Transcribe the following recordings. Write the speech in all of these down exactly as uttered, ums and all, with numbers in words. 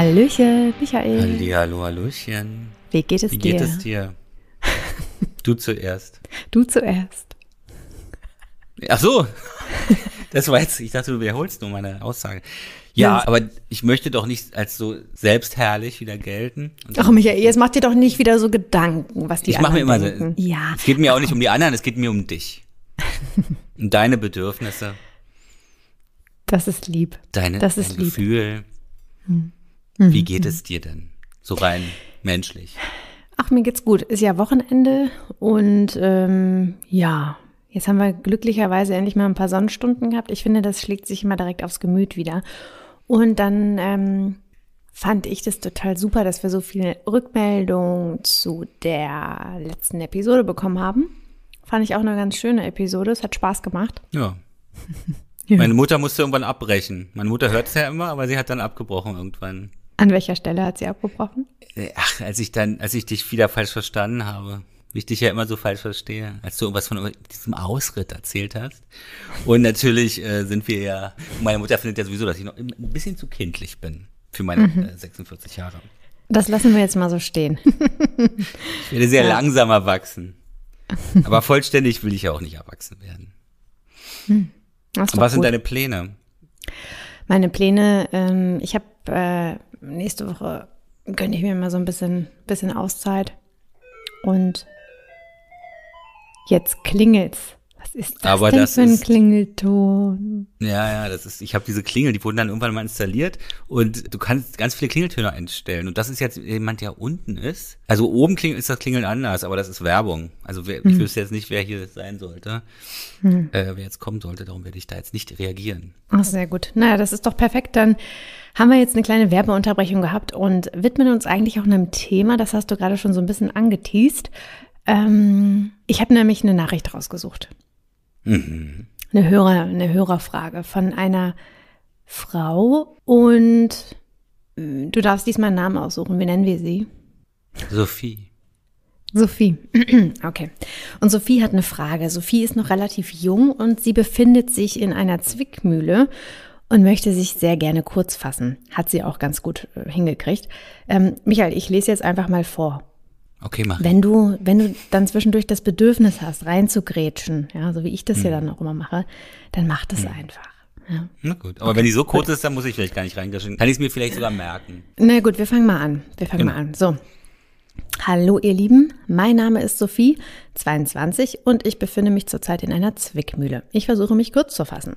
Hallöchen, Michael. Hallihallo, Hallöchen. Wie geht es dir? Wie geht dir? es dir? Du zuerst. Du zuerst. Ach so. Das war jetzt, ich dachte, du wiederholst nur meine Aussage. Ja, ja, aber ich möchte doch nicht als so selbstherrlich wieder gelten. Ach Michael, jetzt mach dir doch nicht wieder so Gedanken, was die ich anderen mach mir immer denken. So, ja. Es geht mir auch nicht um die anderen, es geht mir um dich. Und deine Bedürfnisse. Das ist lieb. Deine, das ist dein lieb. Gefühl. Hm. Hm. Wie geht hm. es dir denn? So rein menschlich. Ach, mir geht's gut. Ist ja Wochenende und ähm, ja, jetzt haben wir glücklicherweise endlich mal ein paar Sonnenstunden gehabt. Ich finde, das schlägt sich immer direkt aufs Gemüt wieder. Und dann ähm, fand ich das total super, dass wir so viele Rückmeldungen zu der letzten Episode bekommen haben. Fand ich auch eine ganz schöne Episode. Es hat Spaß gemacht. Ja. Ja. Meine Mutter musste irgendwann abbrechen. Meine Mutter hört es ja immer, aber sie hat dann abgebrochen irgendwann. An welcher Stelle hat sie abgebrochen? Ach, als ich dann, als ich dich wieder falsch verstanden habe. Wie ich dich ja immer so falsch verstehe, als du irgendwas von diesem Ausritt erzählt hast. Und natürlich äh, sind wir ja, meine Mutter findet ja sowieso, dass ich noch ein bisschen zu kindlich bin für meine mhm. äh, sechsundvierzig Jahre. Das lassen wir jetzt mal so stehen. Ich werde sehr ja. langsam erwachsen. Aber vollständig will ich ja auch nicht erwachsen werden. Hm. Was gut. sind deine Pläne? Meine Pläne, ähm, ich habe äh, nächste Woche, gönne ich mir mal so ein bisschen, bisschen Auszeit. Und jetzt klingelt's. Was ist das Aber denn das für ein ist, Klingelton? Ja, ja, das ist. Ich habe diese Klingel, die wurden dann irgendwann mal installiert und du kannst ganz viele Klingeltöne einstellen. Und das ist jetzt jemand, der unten ist. Also oben klingelt ist das Klingeln anders, aber das ist Werbung. Also wer, hm. ich wüsste jetzt nicht, wer hier sein sollte, hm. äh, wer jetzt kommen sollte. Darum werde ich da jetzt nicht reagieren. Ach, sehr gut. Na, das ist doch perfekt. Dann haben wir jetzt eine kleine Werbeunterbrechung gehabt und widmen uns eigentlich auch einem Thema. Das hast du gerade schon so ein bisschen angeteast. Ähm, ich habe nämlich eine Nachricht rausgesucht. Mhm. Eine Hörer, eine Hörerfrage von einer Frau und du darfst diesmal einen Namen aussuchen. Wie nennen wir sie? Sophie. Sophie, okay. Und Sophie hat eine Frage. Sophie ist noch relativ jung und sie befindet sich in einer Zwickmühle und möchte sich sehr gerne kurz fassen. Hat sie auch ganz gut hingekriegt. Ähm, Michael, ich lese jetzt einfach mal vor. Okay, mach. Wenn du, wenn du dann zwischendurch das Bedürfnis hast, reinzugrätschen, ja, so wie ich das hm. hier dann auch immer mache, dann mach das hm. einfach. Ja. Na gut, aber okay, wenn die so kurz gut. ist, dann muss ich vielleicht gar nicht reingrätschen. Kann ich es mir vielleicht sogar merken. Na gut, wir fangen mal an. Wir fangen genau. mal an. So. Hallo ihr Lieben, mein Name ist Sophie, zweiundzwanzig und ich befinde mich zurzeit in einer Zwickmühle. Ich versuche mich kurz zu fassen.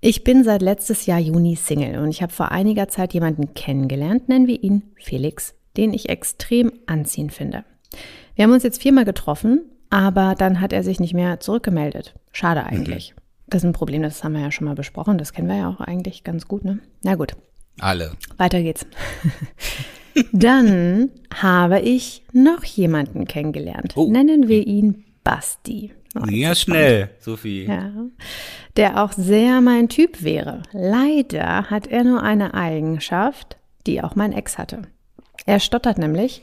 Ich bin seit letztes Jahr Juni Single und ich habe vor einiger Zeit jemanden kennengelernt, nennen wir ihn Felix, den ich extrem anziehend finde. Wir haben uns jetzt viermal getroffen, aber dann hat er sich nicht mehr zurückgemeldet. Schade eigentlich. Mhm. Das ist ein Problem, das haben wir ja schon mal besprochen, das kennen wir ja auch eigentlich ganz gut, ne? Na gut. Alle. Weiter geht's. Dann habe ich noch jemanden kennengelernt. Oh. Nennen wir ihn Basti. Oh, ja, schnell, Sophie. Ja. Der auch sehr mein Typ wäre. Leider hat er nur eine Eigenschaft, die auch mein Ex hatte. Er stottert nämlich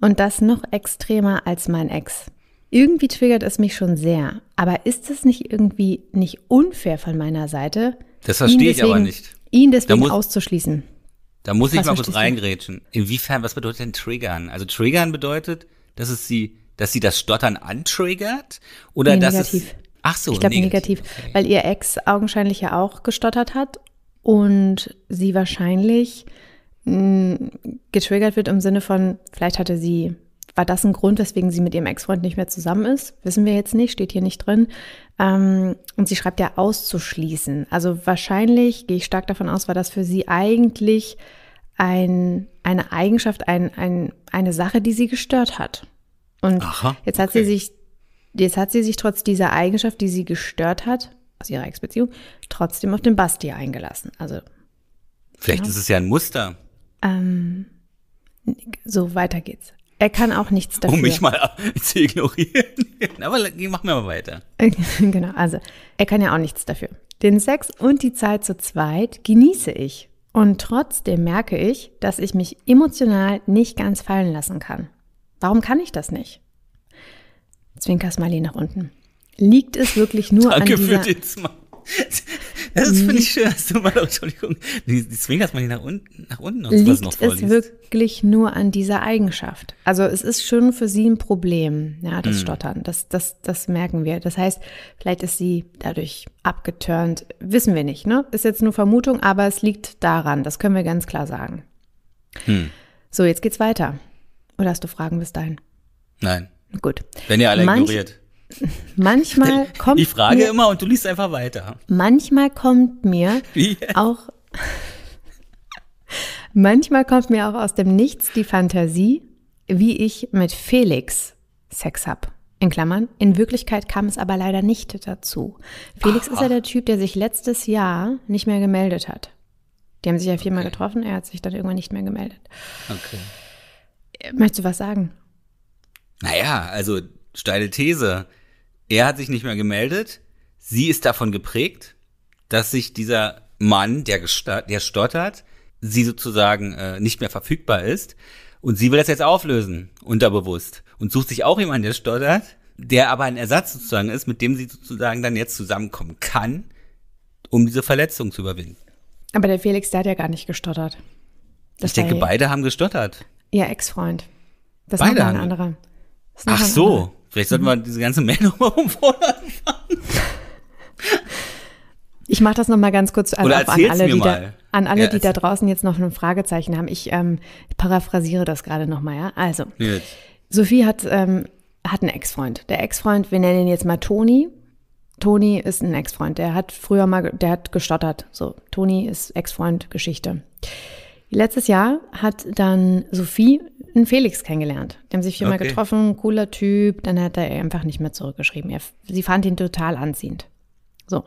und das noch extremer als mein Ex. Irgendwie triggert es mich schon sehr. Aber ist es nicht irgendwie nicht unfair von meiner Seite? Das verstehe ich aber nicht. Ihn deswegen auszuschließen. Da muss ich mal kurz reingrätschen. Inwiefern, was bedeutet denn triggern? Also triggern bedeutet, dass es sie, dass sie das Stottern antriggert? Oder nee, dass negativ. Es, ach so, ich glaube negativ. negativ. Okay. Weil ihr Ex augenscheinlich ja auch gestottert hat und sie wahrscheinlich mh, getriggert wird im Sinne von, vielleicht hatte sie, war das ein Grund, weswegen sie mit ihrem Ex-Freund nicht mehr zusammen ist? Wissen wir jetzt nicht, steht hier nicht drin. Ähm, und sie schreibt ja auszuschließen. Also wahrscheinlich, gehe ich stark davon aus, war das für sie eigentlich ein, eine Eigenschaft, ein, ein, eine Sache, die sie gestört hat. Und Aha, jetzt hat okay. sie sich, jetzt hat sie sich trotz dieser Eigenschaft, die sie gestört hat, aus ihrer Ex-Beziehung, trotzdem auf den Basti eingelassen. Also vielleicht ja. ist es ja ein Muster. Ähm, so, weiter geht's. Er kann auch nichts dafür. Um mich mal zu ignorieren. Aber machen wir mal weiter. Genau, also er kann ja auch nichts dafür. Den Sex und die Zeit zu zweit genieße ich. Und trotzdem merke ich, dass ich mich emotional nicht ganz fallen lassen kann. Warum kann ich das nicht? Zwinker Smiley nach unten. Liegt es wirklich nur Danke an dieser... Danke für den Smiley. Das ist, finde ich schön, dass du mal, Entschuldigung, die, die Swingers man hier nach unten, nach unten und sowas noch vorliest. Liegt es wirklich nur an dieser Eigenschaft. Also es ist schon für sie ein Problem, ja, das mm. Stottern, das, das, das merken wir. Das heißt, vielleicht ist sie dadurch abgeturnt, wissen wir nicht, ne? Ist jetzt nur Vermutung, aber es liegt daran, das können wir ganz klar sagen. Hm. So, jetzt geht's weiter. Oder hast du Fragen bis dahin? Nein. Gut. Wenn ihr alle Manch, ignoriert. Manchmal kommt Ich frage mir, immer und du liest einfach weiter. Manchmal kommt mir Wie? auch Manchmal kommt mir auch aus dem Nichts die Fantasie, wie ich mit Felix Sex hab. In Klammern, in Wirklichkeit kam es aber leider nicht dazu. Felix ach, ist ja der Typ, der sich letztes Jahr nicht mehr gemeldet hat. Die haben sich ja viermal okay. getroffen, er hat sich dann irgendwann nicht mehr gemeldet. Okay. Möchtest du was sagen? Naja, also steile These. Er hat sich nicht mehr gemeldet. Sie ist davon geprägt, dass sich dieser Mann, der, gesta- der stottert, sie sozusagen äh, nicht mehr verfügbar ist. Und sie will das jetzt auflösen, unterbewusst. Und sucht sich auch jemanden, der stottert, der aber ein Ersatz sozusagen ist, mit dem sie sozusagen dann jetzt zusammenkommen kann, um diese Verletzung zu überwinden. Aber der Felix, der hat ja gar nicht gestottert. Das ich denke, ja beide haben gestottert. Ihr Ex-Freund. Das beide haben. Ein anderer. Ach so, andere. Vielleicht sollten mhm. wir diese ganze Mail nochmal umfordern. Ich mache das nochmal ganz kurz also auf, an alle, die, da, an alle ja, die da draußen jetzt noch ein Fragezeichen haben. Ich ähm, paraphrasiere das gerade nochmal, ja. Also, jetzt. Sophie hat, ähm, hat einen Ex-Freund. Der Ex-Freund, wir nennen ihn jetzt mal Toni. Toni ist ein Ex-Freund, der hat früher mal, der hat gestottert. So, Toni ist Ex-Freund, Geschichte. Letztes Jahr hat dann Sophie einen Felix kennengelernt. Die haben sich viermal okay. getroffen, cooler Typ. Dann hat er einfach nicht mehr zurückgeschrieben. Er, sie fand ihn total anziehend. So,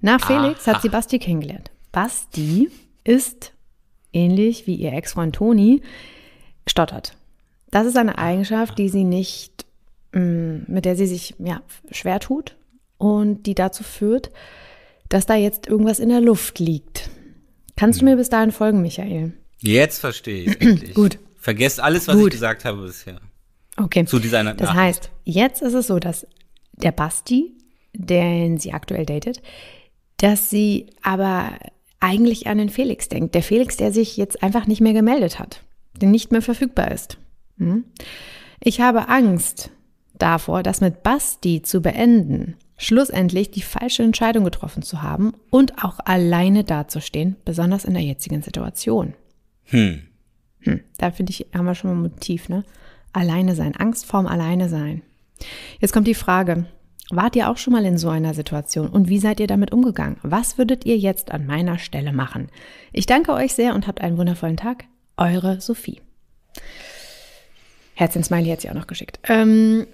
nach Felix Aha. hat sie Basti kennengelernt. Basti ist, ähnlich wie ihr Ex-Freund Toni, stottert. Das ist eine Eigenschaft, die sie nicht, mit der sie sich ja, schwer tut und die dazu führt, dass da jetzt irgendwas in der Luft liegt. Kannst du mir bis dahin folgen, Michael? Jetzt verstehe ich endlich. Gut. Vergesst alles, was Gut. ich gesagt habe bisher. Okay. Zu dieser Nachricht. Das heißt, jetzt ist es so, dass der Basti, den sie aktuell datet, dass sie aber eigentlich an den Felix denkt. Der Felix, der sich jetzt einfach nicht mehr gemeldet hat, der nicht mehr verfügbar ist. Hm? Ich habe Angst davor, das mit Basti zu beenden, schlussendlich die falsche Entscheidung getroffen zu haben und auch alleine dazustehen, besonders in der jetzigen Situation. Hm. Hm, da finde ich, haben wir schon mal ein Motiv, ne? Alleine sein, Angst vorm Alleine sein. Jetzt kommt die Frage, wart ihr auch schon mal in so einer Situation und wie seid ihr damit umgegangen? Was würdet ihr jetzt an meiner Stelle machen? Ich danke euch sehr und habt einen wundervollen Tag. Eure Sophie. Herzensmiley hat sie auch noch geschickt. Ähm,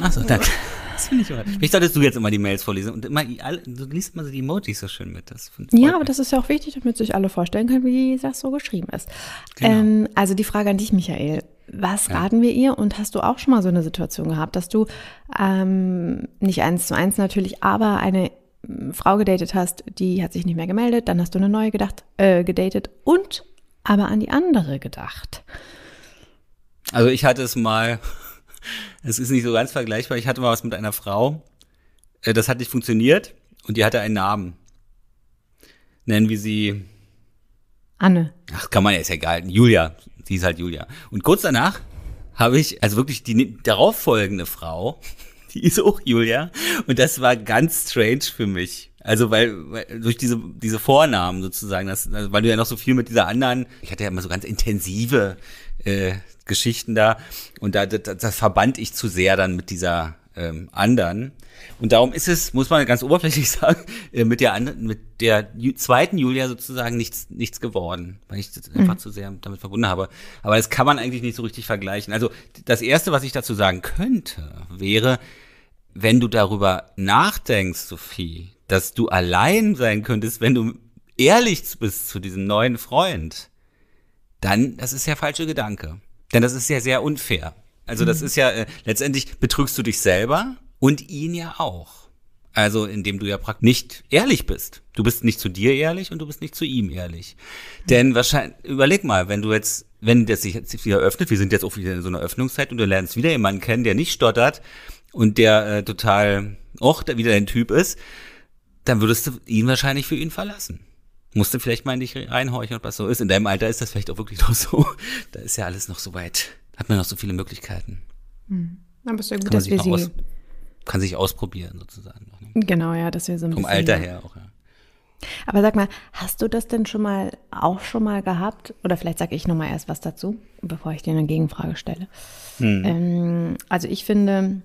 Achso, danke. Das finde ich immer. Vielleicht solltest du jetzt immer die Mails vorlesen. Und immer, du liest immer so die Emojis so schön mit. Das ja, aber das ist ja auch wichtig, damit sich alle vorstellen können, wie das so geschrieben ist. Genau. Ähm, also die Frage an dich, Michael. Was ja. raten wir ihr? Und hast du auch schon mal so eine Situation gehabt, dass du ähm, nicht eins zu eins natürlich, aber eine Frau gedatet hast, die hat sich nicht mehr gemeldet, dann hast du eine neue gedacht, äh, gedatet und aber an die andere gedacht? Also ich hatte es mal... Es ist nicht so ganz vergleichbar. Ich hatte mal was mit einer Frau, das hat nicht funktioniert und die hatte einen Namen. Nennen wir sie Anne. Ach, kann man ja, ist ja egal. Julia, die ist halt Julia. Und kurz danach habe ich, also wirklich die darauffolgende Frau, die ist auch Julia und das war ganz strange für mich. Also weil, weil durch diese diese Vornamen sozusagen, das, also weil du ja noch so viel mit dieser anderen, ich hatte ja immer so ganz intensive äh, Geschichten da und da das, das verband ich zu sehr dann mit dieser ähm, anderen und darum ist es, muss man ganz oberflächlich sagen, äh, mit der anderen, mit der Ju- zweiten Julia sozusagen nichts nichts geworden, weil ich das mhm. einfach zu sehr damit verbunden habe. Aber das kann man eigentlich nicht so richtig vergleichen. Also das Erste, was ich dazu sagen könnte, wäre, wenn du darüber nachdenkst, Sophie, dass du allein sein könntest, wenn du ehrlich bist zu diesem neuen Freund, dann, das ist ja falscher Gedanke. Denn das ist ja sehr unfair. Also das mhm. ist ja, äh, letztendlich betrügst du dich selber und ihn ja auch. Also indem du ja praktisch nicht ehrlich bist. Du bist nicht zu dir ehrlich und du bist nicht zu ihm ehrlich. Mhm. Denn wahrscheinlich, überleg mal, wenn du jetzt, wenn das sich jetzt wieder öffnet, wir sind jetzt auch wieder in so einer Öffnungszeit und du lernst wieder jemanden kennen, der nicht stottert und der äh, total auch wieder ein Typ ist, dann würdest du ihn wahrscheinlich für ihn verlassen. Musst du vielleicht mal in dich reinhorchen, ob das so ist. In deinem Alter ist das vielleicht auch wirklich noch so. Da ist ja alles noch so weit. Hat man noch so viele Möglichkeiten. Hm. Aber es ist ja gut, dass wir sie... Aus, kann sich ausprobieren sozusagen. Genau, ja, dass wir so ein vom bisschen... Vom Alter her auch, ja. Aber sag mal, hast du das denn schon mal, auch schon mal gehabt? Oder vielleicht sage ich nochmal erst was dazu, bevor ich dir eine Gegenfrage stelle. Hm. Ähm, also ich finde,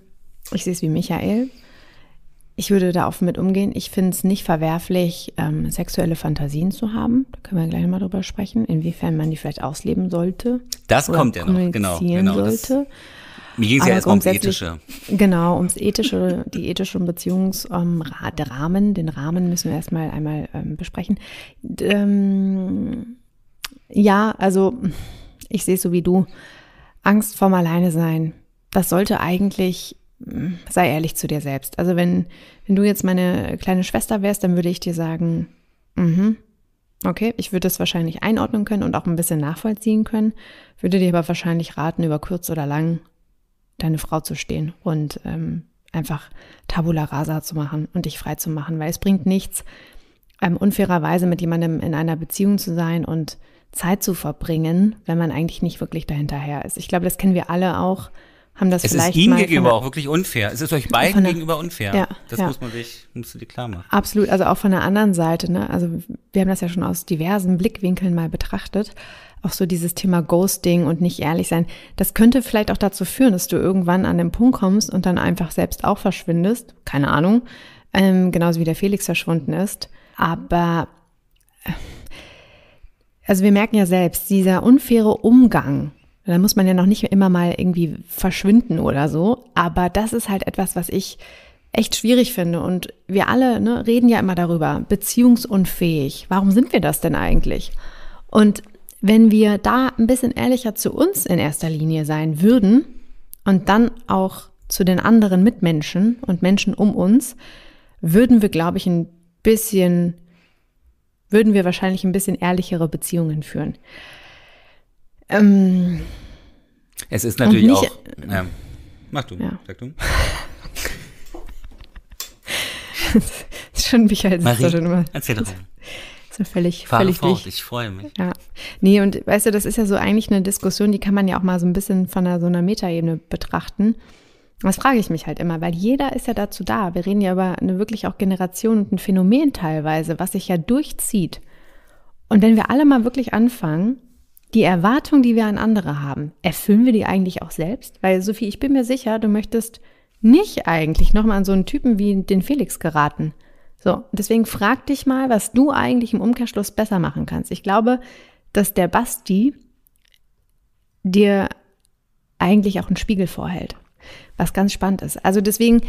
ich sehe es wie Michael. Ich würde da offen mit umgehen. Ich finde es nicht verwerflich, ähm, sexuelle Fantasien zu haben. Da können wir gleich mal drüber sprechen, inwiefern man die vielleicht ausleben sollte. Das kommt ja noch, genau. genau sollte. Das, mir ging es ja erstmal ums Ethische. Genau, ums Ethische, die ethischen Beziehungsrahmen. Ähm, den Rahmen müssen wir erstmal einmal ähm, besprechen. Ähm, ja, also ich sehe es so wie du. Angst vorm Alleine sein. Das sollte eigentlich... Sei ehrlich zu dir selbst. Also wenn, wenn du jetzt meine kleine Schwester wärst, dann würde ich dir sagen, mhm, okay, ich würde das wahrscheinlich einordnen können und auch ein bisschen nachvollziehen können, würde dir aber wahrscheinlich raten, über kurz oder lang deine Frau zu stehen und ähm, einfach Tabula rasa zu machen und dich frei zu machen, weil es bringt nichts, ähm, unfairerweise mit jemandem in einer Beziehung zu sein und Zeit zu verbringen, wenn man eigentlich nicht wirklich dahinterher ist. Ich glaube, das kennen wir alle auch. Haben das es vielleicht ist ihm gegenüber der, auch wirklich unfair. Es ist euch beiden der, gegenüber unfair. Ja, das ja. muss man sich, musst du dir klar machen. Absolut, also auch von der anderen Seite, ne? Also wir haben das ja schon aus diversen Blickwinkeln mal betrachtet. Auch so dieses Thema Ghosting und nicht ehrlich sein. Das könnte vielleicht auch dazu führen, dass du irgendwann an den Punkt kommst und dann einfach selbst auch verschwindest. Keine Ahnung. Ähm, genauso wie der Felix verschwunden ist. Aber, also wir merken ja selbst, dieser unfaire Umgang, da muss man ja noch nicht immer mal irgendwie verschwinden oder so. Aber das ist halt etwas, was ich echt schwierig finde. Und wir alle, ne, reden ja immer darüber, beziehungsunfähig. Warum sind wir das denn eigentlich? Und wenn wir da ein bisschen ehrlicher zu uns in erster Linie sein würden und dann auch zu den anderen Mitmenschen und Menschen um uns, würden wir, glaube ich, ein bisschen, würden wir wahrscheinlich ein bisschen ehrlichere Beziehungen führen. Ähm, es ist natürlich nicht, auch. Ja. Mach du, ja. sag du. Das ist schon Michael, das Marie, ist schon immer. Erzähl doch. Ist ja völlig, Fahre völlig fort, ich freue mich. Ja. Nee, und weißt du, das ist ja so eigentlich eine Diskussion, die kann man ja auch mal so ein bisschen von einer, so einer Metaebene betrachten. Das frage ich mich halt immer, weil jeder ist ja dazu da. Wir reden ja über eine wirklich auch Generation und ein Phänomen teilweise, was sich ja durchzieht. Und wenn wir alle mal wirklich anfangen, die Erwartung, die wir an andere haben, erfüllen wir die eigentlich auch selbst? Weil, Sophie, ich bin mir sicher, du möchtest nicht eigentlich nochmal an so einen Typen wie den Felix geraten. So, deswegen frag dich mal, was du eigentlich im Umkehrschluss besser machen kannst. Ich glaube, dass der Basti dir eigentlich auch einen Spiegel vorhält, was ganz spannend ist. Also deswegen,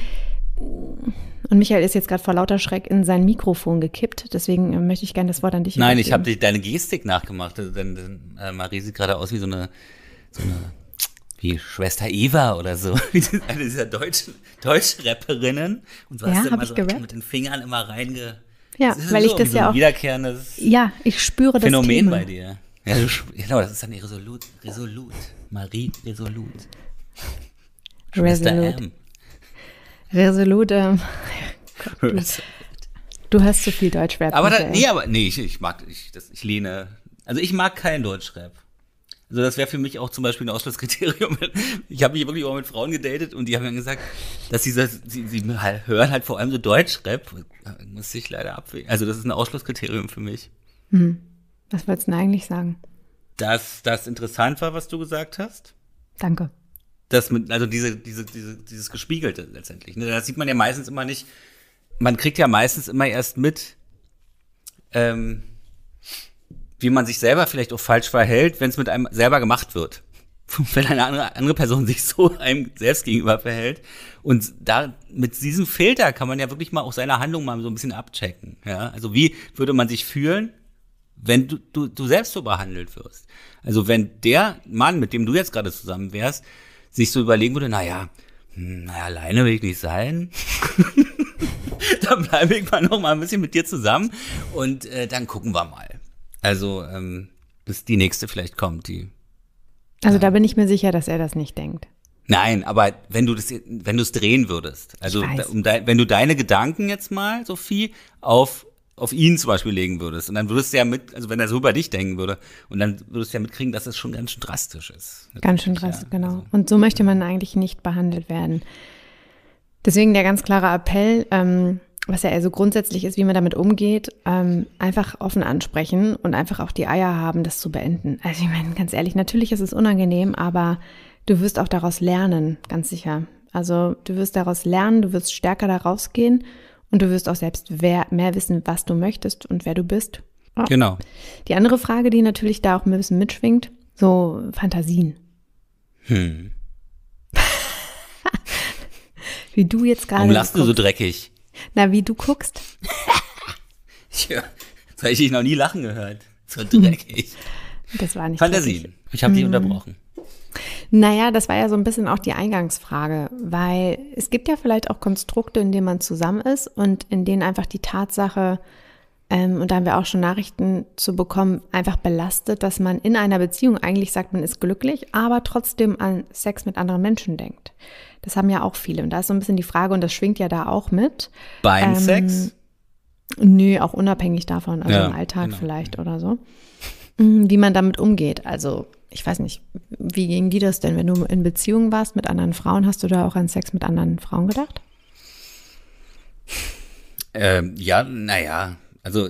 und Michael ist jetzt gerade vor lauter Schreck in sein Mikrofon gekippt, deswegen möchte ich gerne das Wort an dich Nein, übergeben. Ich habe deine Gestik nachgemacht. Also, denn, denn, äh, Marie sieht gerade aus wie so eine, so eine wie Schwester Eva oder so, wie die, eine dieser deutschen Deutschrapperinnen. Und so ja, hast du immer so mit den Fingern immer reinge... Ja, das ist weil so, ich das so ja auch... wiederkehrendes ja, ich spüre Phänomen das Phänomen bei dir. Ja, du, genau, das ist dann die Resolut. Resolut. Marie Resolut. Resolut. Resolut, ähm, du, du hast zu viel Deutschrap. Aber da, nee, aber nee, ich, ich mag, ich, das, ich lehne, also ich mag kein Deutschrap. Also das wäre für mich auch zum Beispiel ein Ausschlusskriterium. Ich habe mich wirklich auch mit Frauen gedatet und die haben dann gesagt, dass sie, sie, sie hören halt vor allem so Deutschrap. Muss ich leider abwägen. Also das ist ein Ausschlusskriterium für mich. Hm. Was wolltest du denn eigentlich sagen? Dass das interessant war, was du gesagt hast. Danke. Das mit, also diese, diese, diese, dieses Gespiegelte letztendlich. Ne? Das sieht man ja meistens immer nicht. Man kriegt ja meistens immer erst mit, ähm, wie man sich selber vielleicht auch falsch verhält, wenn es mit einem selber gemacht wird. Wenn eine andere, andere Person sich so einem selbst gegenüber verhält. Und da, mit diesem Filter kann man ja wirklich mal auch seine Handlung mal so ein bisschen abchecken. Ja? Also wie würde man sich fühlen, wenn du, du, du selbst so behandelt wirst? Also wenn der Mann, mit dem du jetzt gerade zusammen wärst, sich so überlegen würde, naja, naja, alleine will ich nicht sein. Dann bleibe ich mal noch mal ein bisschen mit dir zusammen und äh, dann gucken wir mal. Also, ähm, bis die nächste vielleicht kommt, die. Also, ja. Da bin ich mir sicher, dass er das nicht denkt. Nein, aber wenn du das, wenn du es drehen würdest, also um de, wenn du deine Gedanken jetzt mal, Sophie, auf auf ihn zum Beispiel legen würdest und dann würdest du ja mit, also wenn er so über dich denken würde und dann würdest du ja mitkriegen, dass das schon ganz schön drastisch ist. Ganz schön drastisch, ja, genau. Also. Und so möchte man eigentlich nicht behandelt werden. Deswegen der ganz klare Appell, ähm, was ja eher so grundsätzlich ist, wie man damit umgeht, ähm, einfach offen ansprechen und einfach auch die Eier haben, das zu beenden. Also ich meine, ganz ehrlich, natürlich ist es unangenehm, aber du wirst auch daraus lernen, ganz sicher. Also du wirst daraus lernen, du wirst stärker da rausgehen. Und du wirst auch selbst wer, mehr wissen, was du möchtest und wer du bist. Oh. Genau. Die andere Frage, die natürlich da auch ein bisschen mitschwingt, so Fantasien. Hm. Wie du jetzt gerade. Warum lachst du so dreckig? Na, wie du guckst. Ja, das habe ich dich noch nie lachen gehört. So dreckig. Das war nicht Fantasien. Dreckig. Ich habe dich hm. unterbrochen. Naja, das war ja so ein bisschen auch die Eingangsfrage, weil es gibt ja vielleicht auch Konstrukte, in denen man zusammen ist und in denen einfach die Tatsache, ähm, und da haben wir auch schon Nachrichten zu bekommen, einfach belastet, dass man in einer Beziehung eigentlich sagt, man ist glücklich, aber trotzdem an Sex mit anderen Menschen denkt. Das haben ja auch viele und da ist so ein bisschen die Frage und das schwingt ja da auch mit. Beim ähm, Sex? Nö, auch unabhängig davon, also ja, im Alltag genau. vielleicht oder so. Wie man damit umgeht, also ich weiß nicht, wie ging dir das denn, wenn du in Beziehung warst mit anderen Frauen? Hast du da auch an Sex mit anderen Frauen gedacht? Ähm, ja, naja, also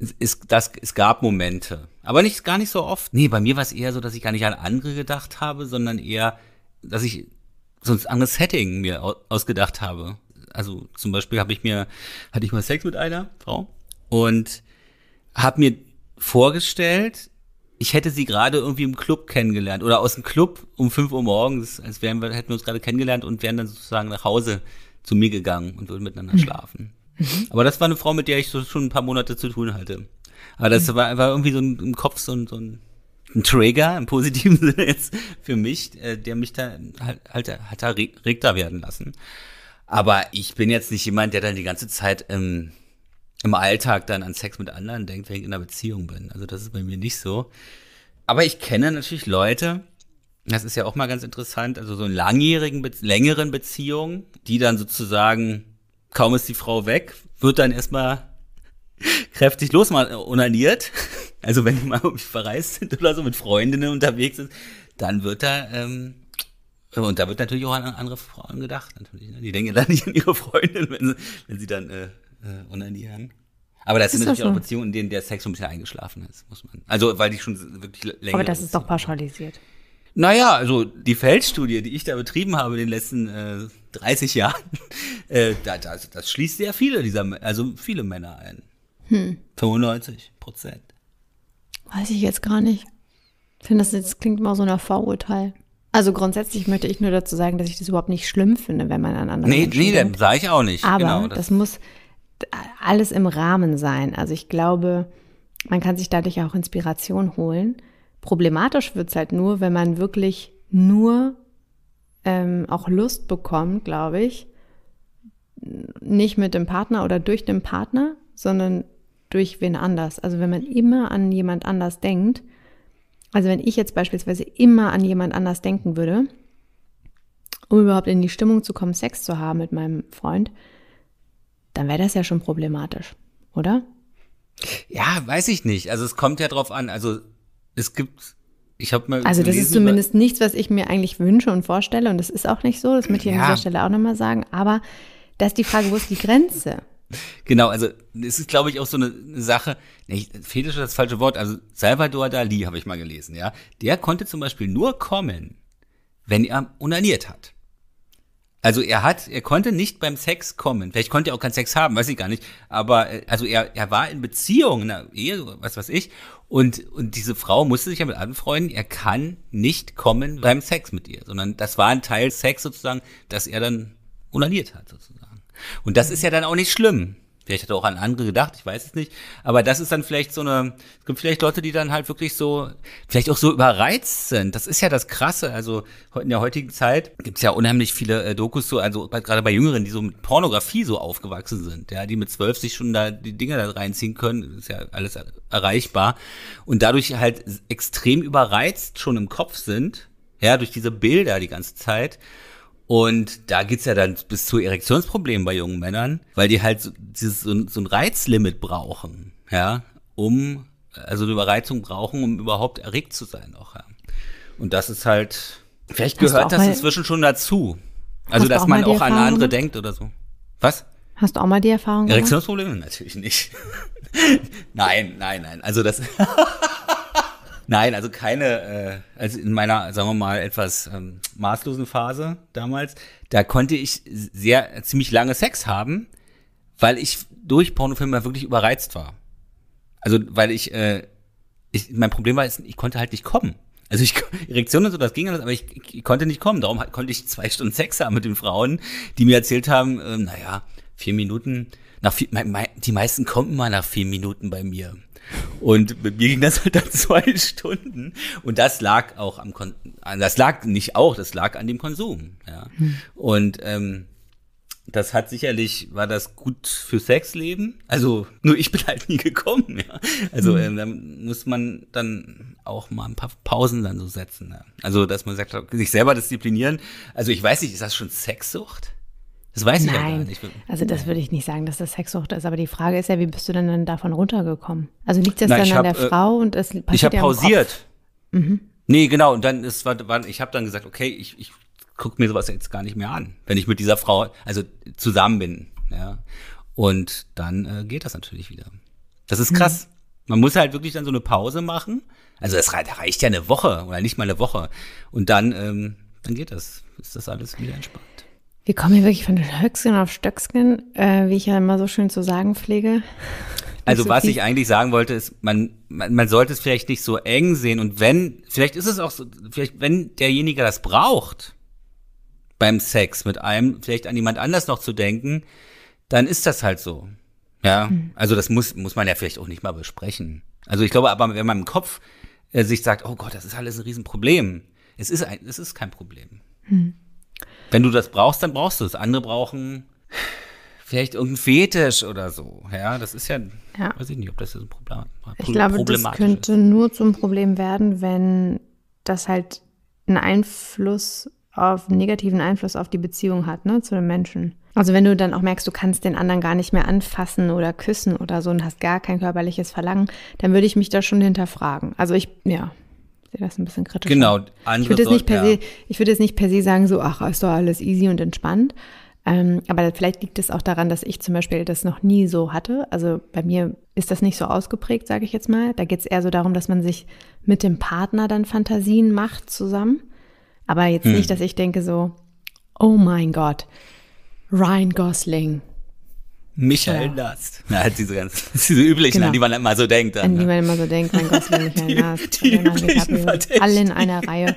es, es, das, es gab Momente, aber nicht, gar nicht so oft. Nee, bei mir war es eher so, dass ich gar nicht an andere gedacht habe, sondern eher, dass ich so ein anderes Setting mir ausgedacht habe. Also zum Beispiel habe ich mir, hatte ich mal Sex mit einer Frau und habe mir vorgestellt, ich hätte sie gerade irgendwie im Club kennengelernt oder aus dem Club um fünf Uhr morgens, als wären wir, hätten wir uns gerade kennengelernt und wären dann sozusagen nach Hause zu mir gegangen und würden miteinander mhm. schlafen. Aber das war eine Frau, mit der ich so schon ein paar Monate zu tun hatte. Aber das mhm. war, war irgendwie so ein, im Kopf so ein, so ein Trigger, im positiven Sinne jetzt für mich, äh, der mich da halt, halt hat da regter werden lassen. Aber ich bin jetzt nicht jemand, der dann die ganze Zeit ähm, im Alltag dann an Sex mit anderen denkt, wenn ich in einer Beziehung bin. Also das ist bei mir nicht so. Aber ich kenne natürlich Leute, das ist ja auch mal ganz interessant, also so in langjährigen, längeren Beziehungen, die dann sozusagen, kaum ist die Frau weg, wird dann erstmal kräftig los mal onaniert. Also wenn die mal irgendwie verreist sind oder so, mit Freundinnen unterwegs sind, dann wird da, ähm, und da wird natürlich auch an andere Frauen gedacht, natürlich. Ne? Die denken dann nicht an ihre Freundin, wenn sie, wenn sie dann, äh, Äh, unanieren. Aber das, das sind natürlich so auch Beziehungen, in denen der Sex schon ein bisschen eingeschlafen ist, muss man. Also, weil die schon wirklich länger. Aber das ist doch pauschalisiert. Naja, also die Feldstudie, die ich da betrieben habe in den letzten äh, dreißig Jahren, äh, da, das, das schließt sehr viele dieser, also viele Männer ein. Hm. fünfundneunzig Prozent. Weiß ich jetzt gar nicht. Ich finde, das, das klingt immer so nach Vorurteil. Also grundsätzlich möchte ich nur dazu sagen, dass ich das überhaupt nicht schlimm finde, wenn man an anderen Nee, Menschen nee, denkt. Das sage ich auch nicht. Aber genau, das, das muss alles im Rahmen sein. Also ich glaube, man kann sich dadurch auch Inspiration holen. Problematisch wird es halt nur, wenn man wirklich nur ähm, auch Lust bekommt, glaube ich, nicht mit dem Partner oder durch den Partner, sondern durch wen anders. Also wenn man immer an jemand anders denkt, also wenn ich jetzt beispielsweise immer an jemand anders denken würde, um überhaupt in die Stimmung zu kommen, Sex zu haben mit meinem Freund, dann wäre das ja schon problematisch, oder? Ja, weiß ich nicht. Also es kommt ja drauf an. Also es gibt, ich habe mal Also das gelesen, ist zumindest nichts, was ich mir eigentlich wünsche und vorstelle. Und das ist auch nicht so. Das möchte ich ja an dieser Stelle auch nochmal sagen. Aber das ist die Frage, wo ist die Grenze? Genau, also es ist, glaube ich, auch so eine Sache, ich, Fetisch ist das falsche Wort, also Salvador Dali habe ich mal gelesen, ja. Der konnte zum Beispiel nur kommen, wenn er unaniert hat. Also er hat, er konnte nicht beim Sex kommen. Vielleicht konnte er auch keinen Sex haben, weiß ich gar nicht. Aber also er, er war in Beziehung, in einer Ehe, was weiß ich. Und und diese Frau musste sich damit anfreunden, er kann nicht kommen beim Sex mit ihr, sondern das war ein Teil Sex sozusagen, dass er dann unaniert hat sozusagen. Und das ist ja dann auch nicht schlimm. Vielleicht hat er auch an andere gedacht, ich weiß es nicht. Aber das ist dann vielleicht so eine, es gibt vielleicht Leute, die dann halt wirklich so, vielleicht auch so überreizt sind. Das ist ja das Krasse. Also in der heutigen Zeit gibt es ja unheimlich viele äh, Dokus, so, also gerade bei Jüngeren, die so mit Pornografie so aufgewachsen sind, ja, die mit zwölf sich schon da die Dinger da reinziehen können. Ist ja alles erreichbar. Und dadurch halt extrem überreizt schon im Kopf sind ja, durch diese Bilder die ganze Zeit. Und da geht's ja dann bis zu Erektionsproblemen bei jungen Männern, weil die halt so, dieses, so ein Reizlimit brauchen, ja, um, also eine Überreizung brauchen, um überhaupt erregt zu sein auch, ja. Und das ist halt, vielleicht hast gehört das inzwischen schon dazu. Also, dass auch man auch an eine andere denkt oder so. Was? Hast du auch mal die Erfahrung gemacht? Erektionsprobleme? Natürlich nicht. nein, nein, nein. Also das... Nein, also keine, äh, also in meiner, sagen wir mal, etwas ähm, maßlosen Phase damals, da konnte ich sehr, ziemlich lange Sex haben, weil ich durch Pornofilme wirklich überreizt war. Also, weil ich, äh, ich mein Problem war, ich konnte halt nicht kommen. Also ich, Erektionen und so, das ging alles, aber ich, ich konnte nicht kommen. Darum hat, konnte ich zwei Stunden Sex haben mit den Frauen, die mir erzählt haben, äh, naja, vier Minuten, nach vier, mein, mein, die meisten kommen mal nach vier Minuten bei mir. Und mit mir ging das halt dann zwei Stunden. Und das lag auch am Kon- das lag nicht auch, das lag an dem Konsum. Ja. Hm. Und ähm, das hat sicherlich, war das gut für Sexleben. Also nur ich bin halt nie gekommen. Ja. Also hm. ähm, da muss man dann auch mal ein paar Pausen dann so setzen. Ja. Also dass man sagt, sich selber disziplinieren. Also ich weiß nicht, ist das schon Sexsucht? Das weiß ich ja gar nicht. Also das würde ich nicht sagen, dass das Sexsucht ist. Aber die Frage ist ja, wie bist du denn dann davon runtergekommen? Also liegt das Nein, dann an hab, der äh, Frau und es passiert Ich habe ja pausiert. Mhm. Nee, genau. Und dann ist, war, war, ich habe dann gesagt, okay, ich, ich gucke mir sowas jetzt gar nicht mehr an, wenn ich mit dieser Frau also zusammen bin. Ja. Und dann äh, geht das natürlich wieder. Das ist krass. Mhm. Man muss halt wirklich dann so eine Pause machen. Also das reicht ja eine Woche oder nicht mal eine Woche. Und dann, ähm, dann geht das. Ist das alles wieder entspannt. Wir kommen hier wirklich von Höchstgen auf Stöcksken, äh, wie ich ja immer so schön zu sagen pflege. Also was ich eigentlich sagen wollte, ist, man, man man sollte es vielleicht nicht so eng sehen. Und wenn, vielleicht ist es auch so, vielleicht wenn derjenige das braucht, beim Sex mit einem, vielleicht an jemand anders noch zu denken, dann ist das halt so. Ja, mhm. Also das muss muss man ja vielleicht auch nicht mal besprechen. Also ich glaube, aber wenn man im Kopf äh, sich sagt, oh Gott, das ist alles ein Riesenproblem. Es ist, ein, es ist kein Problem. Mhm. Wenn du das brauchst, dann brauchst du es. Andere brauchen vielleicht irgendeinen Fetisch oder so. Ja, das ist ja, ja. Weiß ich nicht, ob das so ein Problem, ich pro, glaube, problematisch ist. Ich glaube, das könnte nur zum Problem werden, wenn das halt einen Einfluss auf, einen negativen Einfluss auf die Beziehung hat, ne, zu den Menschen. Also wenn du dann auch merkst, du kannst den anderen gar nicht mehr anfassen oder küssen oder so und hast gar kein körperliches Verlangen, dann würde ich mich da schon hinterfragen. Also ich, ja. Ich sehe das ein bisschen kritisch. Genau. Ich würde, jetzt nicht per se, ich würde jetzt nicht per se sagen, so, ach, ist doch alles easy und entspannt. Ähm, aber vielleicht liegt es auch daran, dass ich zum Beispiel das noch nie so hatte. Also bei mir ist das nicht so ausgeprägt, sage ich jetzt mal. Da geht es eher so darum, dass man sich mit dem Partner dann Fantasien macht zusammen. Aber jetzt hm. nicht, dass ich denke so, oh mein Gott, Ryan Gosling. Michael Nast. Ja. Na, diese ganz, diese üblichen, genau. An die man immer so denkt. Dann, an die man immer so denkt, mein Gott, Michael Nast. Die, die üblichen Verdächtigen. Alle in einer Reihe.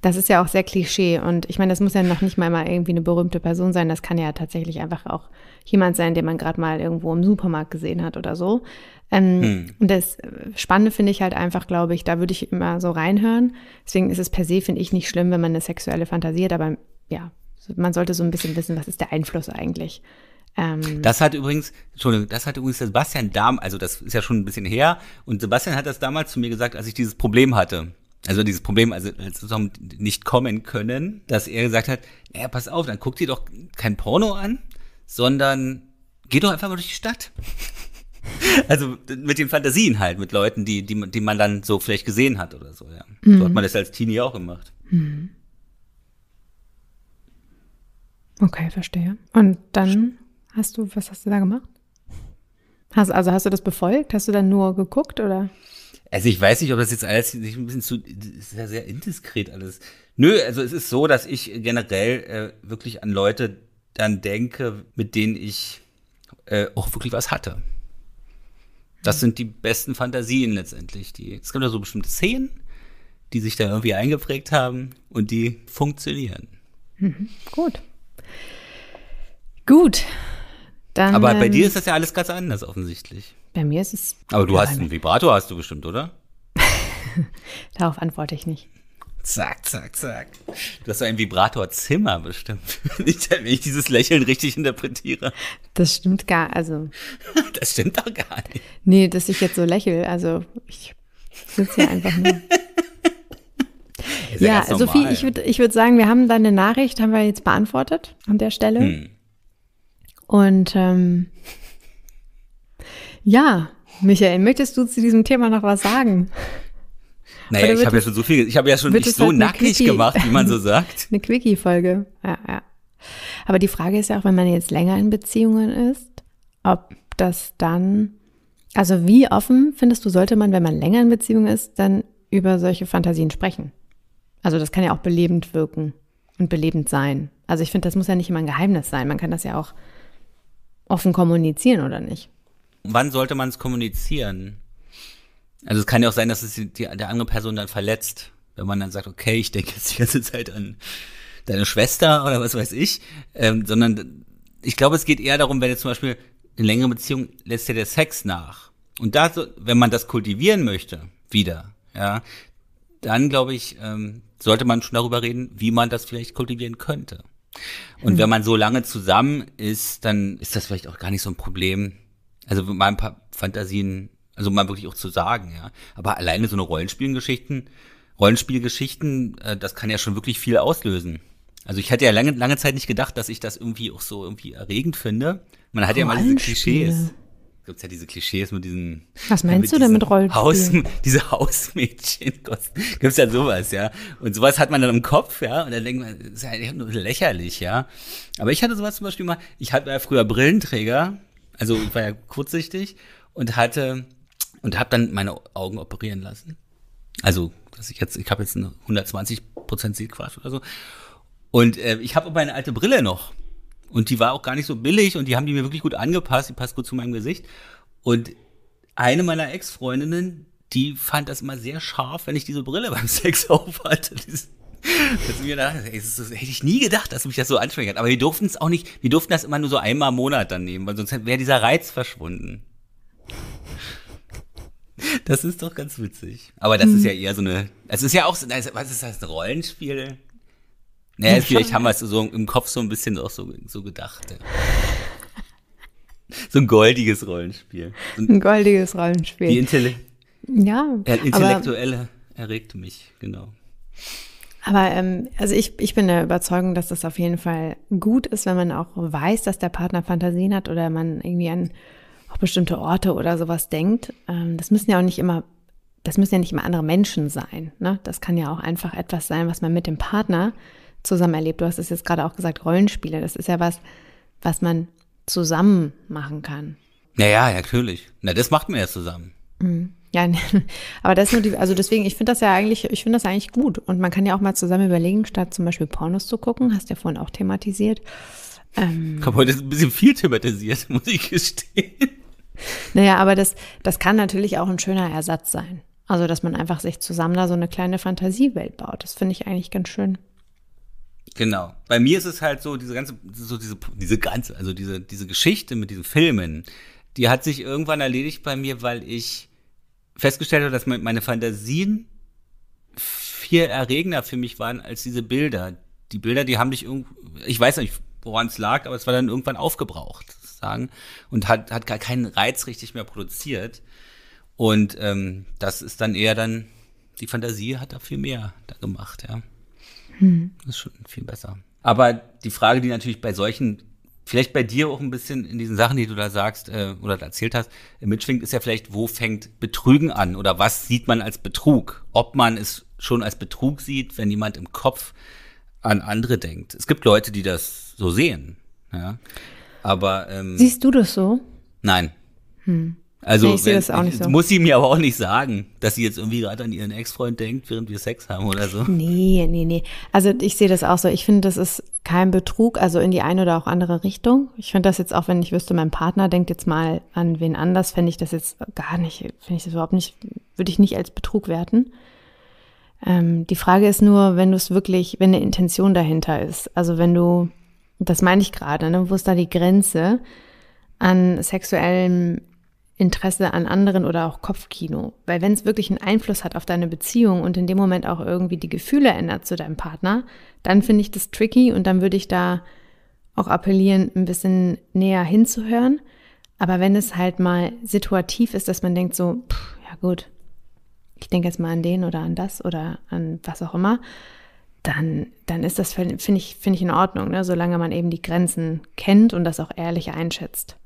Das ist ja auch sehr Klischee. Und ich meine, das muss ja noch nicht mal, mal irgendwie eine berühmte Person sein. Das kann ja tatsächlich einfach auch jemand sein, den man gerade mal irgendwo im Supermarkt gesehen hat oder so. Ähm, hm. Und das Spannende finde ich halt einfach, glaube ich, da würde ich immer so reinhören. Deswegen ist es per se, finde ich, nicht schlimm, wenn man eine sexuelle Fantasie hat. Aber ja, man sollte so ein bisschen wissen, was ist der Einfluss eigentlich. Ähm. Das hat übrigens, Entschuldigung, das hat übrigens Sebastian damals, also das ist ja schon ein bisschen her, und Sebastian hat das damals zu mir gesagt, als ich dieses Problem hatte. Also dieses Problem, also zusammen nicht kommen können, dass er gesagt hat, naja, pass auf, dann guck dir doch kein Porno an, sondern geh doch einfach mal durch die Stadt. Also mit den Fantasien halt, mit Leuten, die, die, die man dann so vielleicht gesehen hat oder so, ja. Mhm. So hat man das als Teenie auch gemacht. Mhm. Okay, verstehe. Und dann... Hast du, was hast du da gemacht? Hast, also hast du das befolgt? Hast du dann nur geguckt oder? Also ich weiß nicht, ob das jetzt alles nicht ein bisschen zu, ist ja sehr indiskret alles. Nö, also es ist so, dass ich generell äh, wirklich an Leute dann denke, mit denen ich äh, auch wirklich was hatte. Das sind die besten Fantasien letztendlich. Die, es gibt ja so bestimmte Szenen, die sich da irgendwie eingeprägt haben und die funktionieren. Mhm, gut. Gut. Dann, aber bei ähm, dir ist das ja alles ganz anders offensichtlich. Bei mir ist es... Aber du hast einen Vibrator, hast du bestimmt, oder? Darauf antworte ich nicht. Zack, zack, zack. Du hast so ein Vibratorzimmer bestimmt. Nicht, wenn ich dieses Lächeln richtig interpretiere. Das stimmt gar, also... Das stimmt doch gar nicht. Nee, dass ich jetzt so lächle, also ich sitze hier einfach nur... Ist ja, ja ganz normal. Sophie, ich würde ich würd sagen, wir haben deine Nachricht, haben wir jetzt beantwortet an der Stelle. Hm. Und ähm, ja, Michael, möchtest du zu diesem Thema noch was sagen? Naja, oder ich habe ja schon so viel, ich habe ja schon nicht so halt nackig Quickie, gemacht, wie man so sagt. Eine Quickie-Folge, ja, ja. Aber die Frage ist ja auch, wenn man jetzt länger in Beziehungen ist, ob das dann, also wie offen, findest du, sollte man, wenn man länger in Beziehung ist, dann über solche Fantasien sprechen? Also das kann ja auch belebend wirken und belebend sein. Also ich finde, das muss ja nicht immer ein Geheimnis sein. Man kann das ja auch offen kommunizieren, oder nicht? Wann sollte man es kommunizieren? Also es kann ja auch sein, dass es die, die, der andere Person dann verletzt, wenn man dann sagt, okay, ich denke jetzt die ganze Zeit an deine Schwester oder was weiß ich, ähm, sondern ich glaube, es geht eher darum, wenn jetzt zum Beispiel eine längere Beziehung lässt ja der Sex nach. Und da, wenn man das kultivieren möchte, wieder, ja, dann glaube ich, ähm, sollte man schon darüber reden, wie man das vielleicht kultivieren könnte. Und hm. wenn man so lange zusammen ist, dann ist das vielleicht auch gar nicht so ein Problem. Also mal ein paar Fantasien, also mal wirklich auch zu sagen, ja. Aber alleine so eine Rollenspielgeschichten, Rollenspielgeschichten, äh, das kann ja schon wirklich viel auslösen. Also ich hatte ja lange, lange Zeit nicht gedacht, dass ich das irgendwie auch so irgendwie erregend finde. Man hat ja mal diese Klischees. Es gibt ja diese Klischees mit diesen. Was meinst ja, mit du denn mit Rollenspielen? Haus, diese Hausmädchen. Gibt's ja sowas, ja. Und sowas hat man dann im Kopf, ja. Und dann denkt man, das ist ja eigentlich nur lächerlich, ja. Aber ich hatte sowas zum Beispiel mal. Ich hatte ja früher Brillenträger. Also ich war ja kurzsichtig und hatte und habe dann meine Augen operieren lassen. Also dass ich jetzt, ich habe jetzt eine hundertzwanzig Prozent Sehkraft oder so. Und äh, ich habe aber eine alte Brille noch. Und die war auch gar nicht so billig und die haben die mir wirklich gut angepasst. Die passt gut zu meinem Gesicht. Und eine meiner Ex-Freundinnen, die fand das immer sehr scharf, wenn ich diese Brille beim Sex aufhatte. Das, mir gedacht, ey, das, das hätte ich nie gedacht, dass mich das so anschwenkt hat. Aber wir durften es auch nicht, wir durften das immer nur so einmal im Monat dann nehmen, weil sonst wäre dieser Reiz verschwunden. Das ist doch ganz witzig. Aber das hm. ist ja eher so eine, es ist ja auch so, was ist das, ein Rollenspiel? Naja, vielleicht haben wir es so im Kopf so ein bisschen auch so, so gedacht. Ja. So ein goldiges Rollenspiel. So ein, ein goldiges Rollenspiel. Die Intelle- ja, ja, Intellektuelle aber, erregt mich, genau. Aber ähm, also ich, ich bin der Überzeugung, dass das auf jeden Fall gut ist, wenn man auch weiß, dass der Partner Fantasien hat oder man irgendwie an auch bestimmte Orte oder sowas denkt. Ähm, das müssen ja auch nicht immer... Das müssen ja nicht immer andere Menschen sein, ne? Das kann ja auch einfach etwas sein, was man mit dem Partner zusammen erlebt. Du hast es jetzt gerade auch gesagt, Rollenspiele. Das ist ja was, was man zusammen machen kann. Naja, natürlich. Na, das macht man ja zusammen. Mhm. Ja, aber das ist nur die, also deswegen, ich finde das ja eigentlich, ich finde das eigentlich gut. Und man kann ja auch mal zusammen überlegen, statt zum Beispiel Pornos zu gucken, hast du ja vorhin auch thematisiert. Ähm, ich habe heute ein bisschen viel thematisiert, muss ich gestehen. Naja, aber das, das kann natürlich auch ein schöner Ersatz sein. Also, dass man einfach sich zusammen da so eine kleine Fantasiewelt baut. Das finde ich eigentlich ganz schön. Genau. Bei mir ist es halt so, diese ganze, so diese, diese ganze, also diese, diese Geschichte mit diesen Filmen, die hat sich irgendwann erledigt bei mir, weil ich festgestellt habe, dass meine Fantasien viel erregender für mich waren als diese Bilder. Die Bilder, die haben dich irgendwie, ich weiß nicht, woran es lag, aber es war dann irgendwann aufgebraucht, sozusagen, und hat, hat gar keinen Reiz richtig mehr produziert. Und ähm, das ist dann eher dann, die Fantasie hat da viel mehr da gemacht, ja. Hm. Das ist schon viel besser. Aber die Frage, die natürlich bei solchen, vielleicht bei dir auch ein bisschen in diesen Sachen, die du da sagst äh, oder da erzählt hast, mitschwingt, ist ja vielleicht, wo fängt Betrügen an oder was sieht man als Betrug? Ob man es schon als Betrug sieht, wenn jemand im Kopf an andere denkt. Es gibt Leute, die das so sehen, ja. Aber, ähm, siehst du das so? Nein. Hm. Also nee, ich wenn, das auch nicht so. Muss sie mir aber auch nicht sagen, dass sie jetzt irgendwie gerade an ihren Ex-Freund denkt, während wir Sex haben oder so. Nee, nee, nee. Also ich sehe das auch so. Ich finde, das ist kein Betrug, also in die eine oder auch andere Richtung. Ich finde das jetzt auch, wenn ich wüsste, mein Partner denkt jetzt mal an wen anders, fände ich das jetzt gar nicht, finde ich das überhaupt nicht, würde ich nicht als Betrug werten. Ähm, die Frage ist nur, wenn du es wirklich, wenn eine Intention dahinter ist, also wenn du, das meine ich gerade, ne? Wo ist da die Grenze an sexuellem Interesse an anderen oder auch Kopfkino? Weil wenn es wirklich einen Einfluss hat auf deine Beziehung und in dem Moment auch irgendwie die Gefühle ändert zu deinem Partner, dann finde ich das tricky und dann würde ich da auch appellieren, ein bisschen näher hinzuhören. Aber wenn es halt mal situativ ist, dass man denkt so, pff, ja gut, ich denke jetzt mal an den oder an das oder an was auch immer, dann, dann ist das, finde ich, finde ich in Ordnung, ne? Solange man eben die Grenzen kennt und das auch ehrlich einschätzt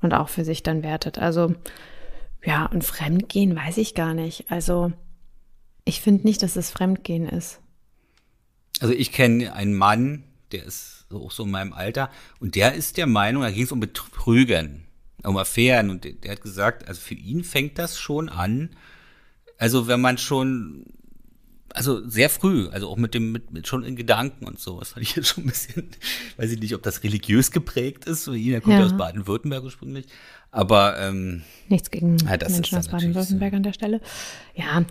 und auch für sich dann wertet. Also ja, und Fremdgehen weiß ich gar nicht. Also ich finde nicht, dass es Fremdgehen ist. Also ich kenne einen Mann, der ist auch so in meinem Alter und der ist der Meinung, da ging es um Betrügern, um Affären und der hat gesagt, also für ihn fängt das schon an, also wenn man schon, also sehr früh, also auch mit dem, mit, mit schon in Gedanken und so, das fand ich jetzt schon ein bisschen, weiß ich nicht, ob das religiös geprägt ist, für ihn, der kommt ja aus Baden-Württemberg ursprünglich, aber ähm, nichts gegen ja, Menschen aus Baden-Württemberg so an der Stelle. Ja,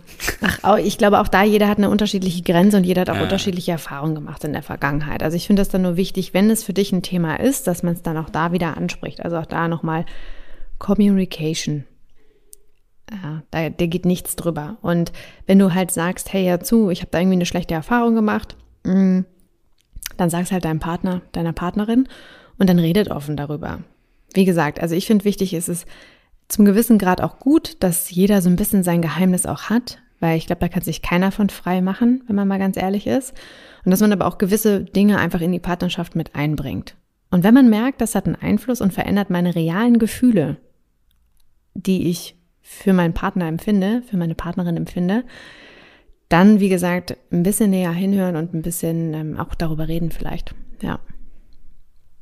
ach, ich glaube auch da, jeder hat eine unterschiedliche Grenze und jeder hat auch ja. unterschiedliche Erfahrungen gemacht in der Vergangenheit. Also ich finde das dann nur wichtig, wenn es für dich ein Thema ist, dass man es dann auch da wieder anspricht. Also auch da nochmal Communication. Ja, da, da geht nichts drüber. Und wenn du halt sagst, hey, hör zu, ich habe da irgendwie eine schlechte Erfahrung gemacht, mh, dann sag's halt deinem Partner, deiner Partnerin und dann redet offen darüber. Wie gesagt, also ich finde wichtig, ist es zum gewissen Grad auch gut, dass jeder so ein bisschen sein Geheimnis auch hat, weil ich glaube, da kann sich keiner von frei machen, wenn man mal ganz ehrlich ist. Und dass man aber auch gewisse Dinge einfach in die Partnerschaft mit einbringt. Und wenn man merkt, das hat einen Einfluss und verändert meine realen Gefühle, die ich für meinen Partner empfinde, für meine Partnerin empfinde, dann, wie gesagt, ein bisschen näher hinhören und ein bisschen ähm, auch darüber reden vielleicht. Ja,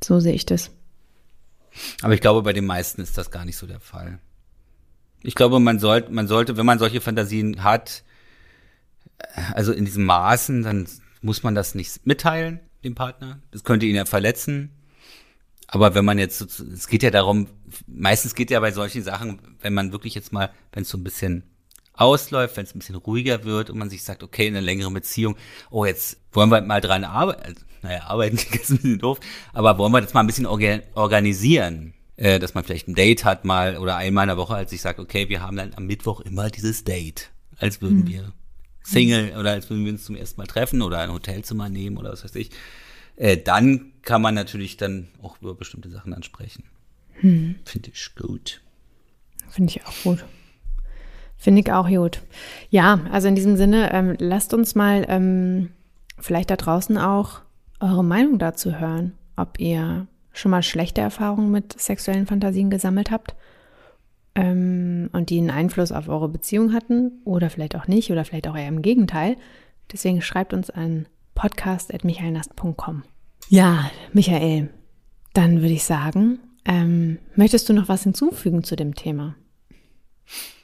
so sehe ich das. Aber ich glaube, bei den meisten ist das gar nicht so der Fall. Ich glaube, man sollte, man sollte, wenn man solche Fantasien hat, also in diesen Maßen, dann muss man das nicht mitteilen, dem Partner. Das könnte ihn ja verletzen. Aber wenn man jetzt, es geht ja darum, meistens geht ja bei solchen Sachen, wenn man wirklich jetzt mal, wenn es so ein bisschen ausläuft, wenn es ein bisschen ruhiger wird und man sich sagt, okay, in einer längeren Beziehung, oh, jetzt wollen wir mal dran arbeiten, naja, arbeiten ist ein bisschen doof, aber wollen wir das mal ein bisschen orga- organisieren, äh, dass man vielleicht ein Date hat mal oder einmal in der Woche, als ich sage, okay, wir haben dann am Mittwoch immer dieses Date, als würden mhm. wir Single oder als würden wir uns zum ersten Mal treffen oder ein Hotelzimmer nehmen oder was weiß ich. Dann kann man natürlich dann auch über bestimmte Sachen ansprechen. Hm. Finde ich gut. Finde ich auch gut. Finde ich auch gut. Ja, also in diesem Sinne, ähm, lasst uns mal ähm, vielleicht da draußen auch eure Meinung dazu hören, ob ihr schon mal schlechte Erfahrungen mit sexuellen Fantasien gesammelt habt ähm, und die einen Einfluss auf eure Beziehung hatten oder vielleicht auch nicht oder vielleicht auch eher im Gegenteil. Deswegen schreibt uns an podcast at michaelnast punkt com. Ja, Michael, dann würde ich sagen, ähm, möchtest du noch was hinzufügen zu dem Thema?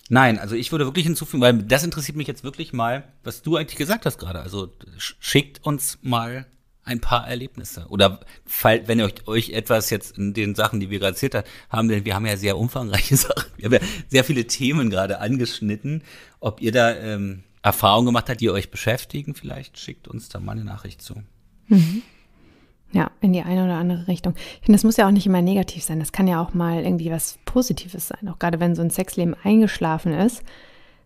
Nein, also ich würde wirklich hinzufügen, weil das interessiert mich jetzt wirklich mal, was du eigentlich gesagt hast gerade. Also schickt uns mal ein paar Erlebnisse. Oder fall, wenn ihr euch, euch etwas jetzt in den Sachen, die wir gerade erzählt haben, denn wir haben ja sehr umfangreiche Sachen, wir haben ja sehr viele Themen gerade angeschnitten, ob ihr da ähm, Erfahrung gemacht hat, die euch beschäftigen, vielleicht schickt uns da mal eine Nachricht zu. Mhm. Ja, in die eine oder andere Richtung. Ich finde, das muss ja auch nicht immer negativ sein. Das kann ja auch mal irgendwie was Positives sein. Auch gerade wenn so ein Sexleben eingeschlafen ist,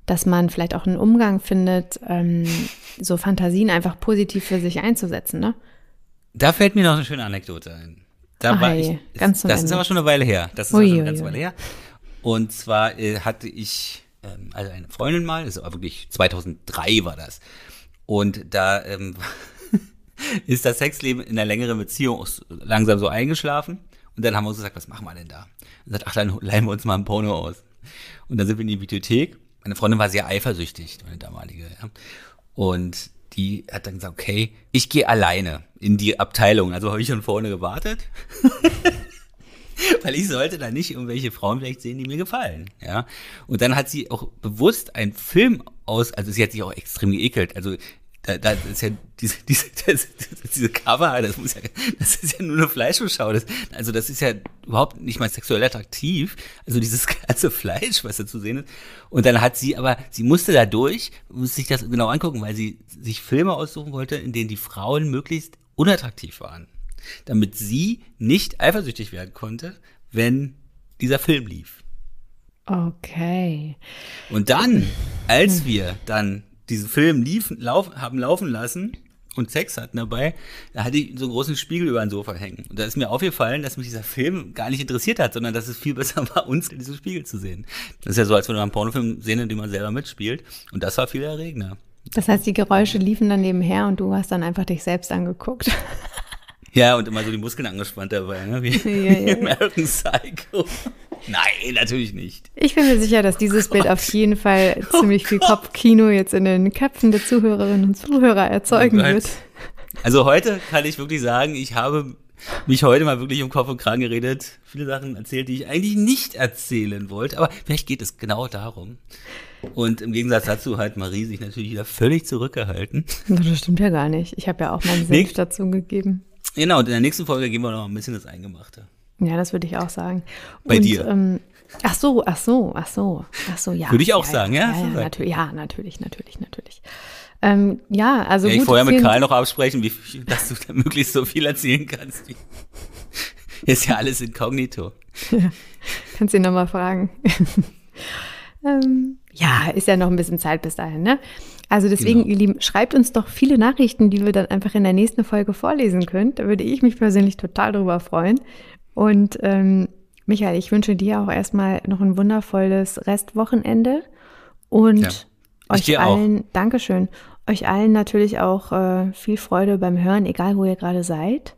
dass man vielleicht auch einen Umgang findet, ähm, so Fantasien einfach positiv für sich einzusetzen, ne? Da fällt mir noch eine schöne Anekdote ein. Da Ach, war hey, ich, ganz das Ende. Ist aber schon eine Weile her. Das ist ui, schon eine ganze Weile her. Und zwar äh, hatte ich Also eine Freundin mal, das war wirklich zweitausenddrei war das. Und da ähm, ist das Sexleben in einer längeren Beziehung langsam so eingeschlafen. Und dann haben wir uns gesagt, was machen wir denn da? Und sagt, ach, dann leihen wir uns mal ein Porno aus. Und dann sind wir in die Bibliothek. Meine Freundin war sehr eifersüchtig, meine damalige. Ja. Und die hat dann gesagt, okay, ich gehe alleine in die Abteilung. Also habe ich schon vorne gewartet. Weil ich sollte da nicht irgendwelche Frauen vielleicht sehen, die mir gefallen, ja. Und dann hat sie auch bewusst einen Film aus, also sie hat sich auch extrem geekelt, also da, da ist ja diese, diese, das, das, diese Cover, das muss ja, das ist ja nur eine Fleischbeschau, das, also das ist ja überhaupt nicht mal sexuell attraktiv, also dieses ganze Fleisch, was da zu sehen ist. Und dann hat sie aber, sie musste da durch, musste sich das genau angucken, weil sie sich Filme aussuchen wollte, in denen die Frauen möglichst unattraktiv waren, damit sie nicht eifersüchtig werden konnte, wenn dieser Film lief. Okay. Und dann, als wir dann diesen Film liefen, lauf, haben laufen lassen, und Sex hatten dabei, da hatte ich so einen großen Spiegel über ein Sofa hängen. Und da ist mir aufgefallen, dass mich dieser Film gar nicht interessiert hat, sondern dass es viel besser war, uns in diesem Spiegel zu sehen. Das ist ja so, als wenn wir einen Pornofilm sehen, in dem man selber mitspielt. Und das war viel erregender. Das heißt, die Geräusche liefen dann nebenher und du hast dann einfach dich selbst angeguckt. Ja, und immer so die Muskeln angespannt dabei, ne? Wie, ja, ja, wie American Psycho. Nein, natürlich nicht. Ich bin mir sicher, dass dieses Bild auf jeden Fall ziemlich viel Kopfkino jetzt in den Köpfen der Zuhörerinnen und Zuhörer erzeugen wird. Also heute kann ich wirklich sagen, ich habe mich heute mal wirklich um Kopf und Kragen geredet, viele Sachen erzählt, die ich eigentlich nicht erzählen wollte, aber vielleicht geht es genau darum. Und im Gegensatz dazu hat Marie sich natürlich wieder völlig zurückgehalten. Das stimmt ja gar nicht. Ich habe ja auch meinen Senf dazu gegeben. Genau, und in der nächsten Folge gehen wir noch ein bisschen das Eingemachte. Ja, das würde ich auch sagen. Bei und, dir? Ähm, ach so, ach so, ach so, ach so, ja. Würde ich auch ja, sagen, ja? Ja, ja, ja, natür- ja, natürlich, natürlich, natürlich. Ähm, ja, also ja, gut. Ich vorher mit Karl noch absprechen, wie, dass du da möglichst so viel erzählen kannst. Ist ja alles inkognito. Ja, kannst ihn nochmal fragen. ähm, ja, ist ja noch ein bisschen Zeit bis dahin, ne? Also deswegen, genau. Ihr Lieben, schreibt uns doch viele Nachrichten, die wir dann einfach in der nächsten Folge vorlesen könnt. Da würde ich mich persönlich total drüber freuen. Und ähm, Michael, ich wünsche dir auch erstmal noch ein wundervolles Restwochenende und ja, euch allen, auch. Dankeschön, euch allen natürlich auch äh, viel Freude beim Hören, egal wo ihr gerade seid.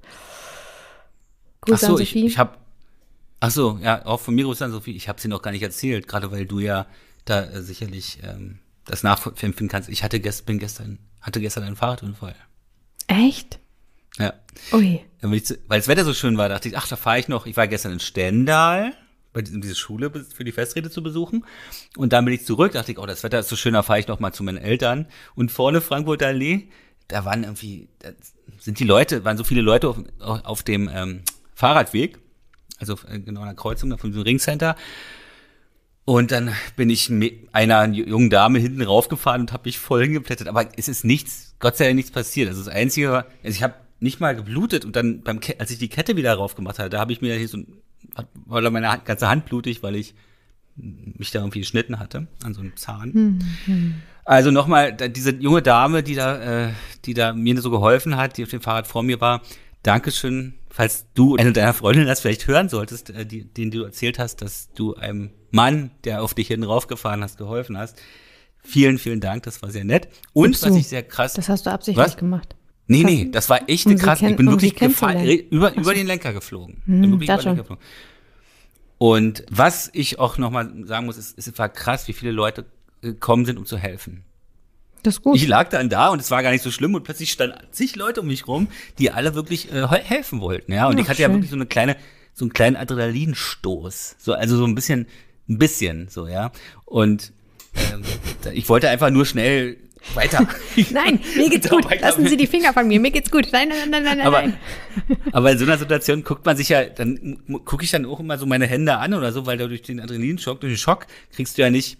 Grüße an Sophie. Ich, ich hab, ach so, ja, auch von mir Grüße an Sophie. Ich habe sie noch gar nicht erzählt, gerade weil du ja da äh, sicherlich ähm, das nachempfinden kannst. Ich hatte gest, bin gestern, hatte gestern einen Fahrradunfall. Echt? Ja. Ui. Weil das Wetter so schön war, dachte ich, ach, da fahre ich noch. Ich war gestern in Stendal, bei dieser Schule für die Festrede zu besuchen. Und dann bin ich zurück, dachte ich, oh, das Wetter ist so schön, da fahre ich noch mal zu meinen Eltern. Und vorne Frankfurt Allee, da waren irgendwie, da sind die Leute, waren so viele Leute auf, auf dem ähm, Fahrradweg, also genau an der Kreuzung da von diesem Ringcenter. Und dann bin ich einer jungen Dame hinten raufgefahren und habe mich voll hingeplättet. Aber es ist nichts, Gott sei Dank nichts passiert. Also das Einzige war, also ich habe nicht mal geblutet und dann, beim Ke- als ich die Kette wieder raufgemacht hatte, da habe ich mir hier so, war meine ganze Hand blutig, weil ich mich da irgendwie geschnitten hatte an so einem Zahn. Mhm. Also nochmal, diese junge Dame, die da, äh, die da mir so geholfen hat, die auf dem Fahrrad vor mir war, Dankeschön, falls du eine deiner Freundinnen das vielleicht hören solltest, äh, die, denen du erzählt hast, dass du einem Mann, der auf dich hinten raufgefahren hast, geholfen hast. Vielen, vielen Dank, das war sehr nett. Und Gibst was du? ich sehr krass... Das hast du absichtlich was? gemacht. Nee, nee, das war echt eine um krasse, ich bin um wirklich gefa- über, über den Lenker geflogen. Hm, bin wirklich über den Lenker geflogen. Und was ich auch nochmal sagen muss, ist, es war krass, wie viele Leute gekommen sind, um zu helfen. Das ist gut. Ich lag dann da und es war gar nicht so schlimm und plötzlich standen zig Leute um mich rum, die alle wirklich äh, helfen wollten. Ja, und Ach, ich hatte schön. ja wirklich so eine kleine, so einen kleinen Adrenalinstoß. So, also so ein bisschen, ein bisschen, so, ja. Und ähm, ich wollte einfach nur schnell weiter. Nein, mir geht's gut. Lassen Sie die Finger von mir. Mir geht's gut. Nein, nein, nein, nein, nein. Aber, aber in so einer Situation guckt man sich ja, dann gucke ich dann auch immer so meine Hände an oder so, weil durch den Adrenalinschock, durch den Schock kriegst du ja nicht,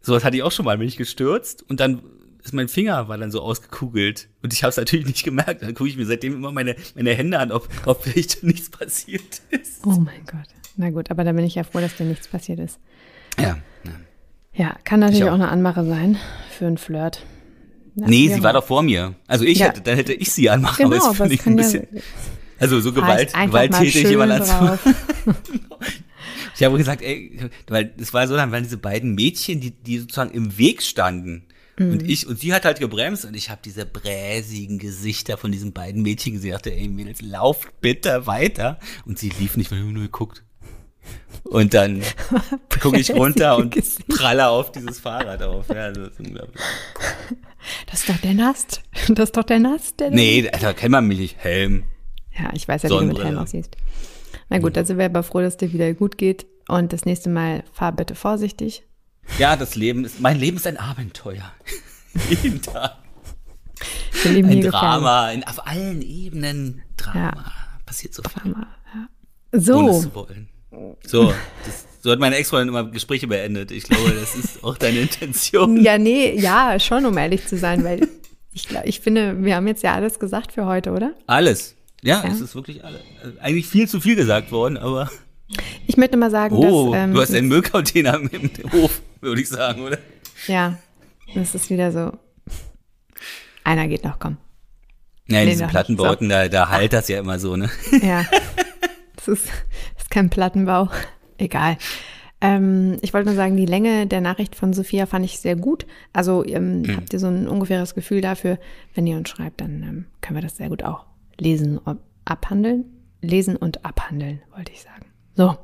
sowas hatte ich auch schon mal, bin ich gestürzt und dann ist mein Finger war dann so ausgekugelt und ich habe es natürlich nicht gemerkt. Dann gucke ich mir seitdem immer meine, meine Hände an, ob, ob vielleicht nichts passiert ist. Oh mein Gott. Na gut, aber da bin ich ja froh, dass dir nichts passiert ist. Ja, ja. Ja, kann natürlich auch. auch eine Anmache sein für einen Flirt. Na, nee, sie war doch vor mir. Also ich ja. hätte, dann hätte ich sie anmachen, genau, aber es finde ich ein bisschen. Ja, also so Gewalt, gewalttätig jemand anzumachen. Ich habe gesagt, ey, weil es war so, dann waren diese beiden Mädchen, die, die sozusagen im Weg standen. Mhm. Und ich, und sie hat halt gebremst und ich habe diese bräsigen Gesichter von diesen beiden Mädchen gesehen. Ich dachte, ey Mädels, lauft bitte weiter. Und sie lief nicht, weil ich nur geguckt. Und dann gucke ich runter und pralle auf dieses Fahrrad auf. Ja, das ist unglaublich. Das ist doch der Nast. Das ist doch der Nast. Der nee, da also, kennt man mich nicht. Helm. Ja, ich weiß ja, wie du mit Helm aussiehst. Na gut, ja. Dann sind wir aber froh, dass dir wieder gut geht. Und das nächste Mal fahr bitte vorsichtig. Ja, das Leben ist, mein Leben ist ein Abenteuer. Jeden Tag. Ein Drama, in, auf allen Ebenen Drama. Ja. Passiert so viel. Drama, ja. So. Ohne es zu wollen. So, das, so hat meine Ex-Freundin immer Gespräche beendet. Ich glaube, das ist auch deine Intention. Ja, nee, ja, schon, um ehrlich zu sein, weil ich glaube, ich finde, wir haben jetzt ja alles gesagt für heute, oder? Alles. Ja, ja. Es ist wirklich alles. Eigentlich viel zu viel gesagt worden, aber. Ich möchte mal sagen, oh, dass. Ähm, du hast einen Müllcontainer im Hof, würde ich sagen, oder? Ja, das ist wieder so. Einer geht noch, komm. Ja, in diesen Plattenbauten, da, da halt das ja immer so, ne? Ja, das ist, das ist kein Plattenbau. Egal. Ähm, ich wollte nur sagen, die Länge der Nachricht von Sophia fand ich sehr gut. Also ähm, mhm. habt ihr so ein ungefähres Gefühl dafür. Wenn ihr uns schreibt, dann ähm, können wir das sehr gut auch lesen und abhandeln. Lesen und abhandeln, wollte ich sagen. So,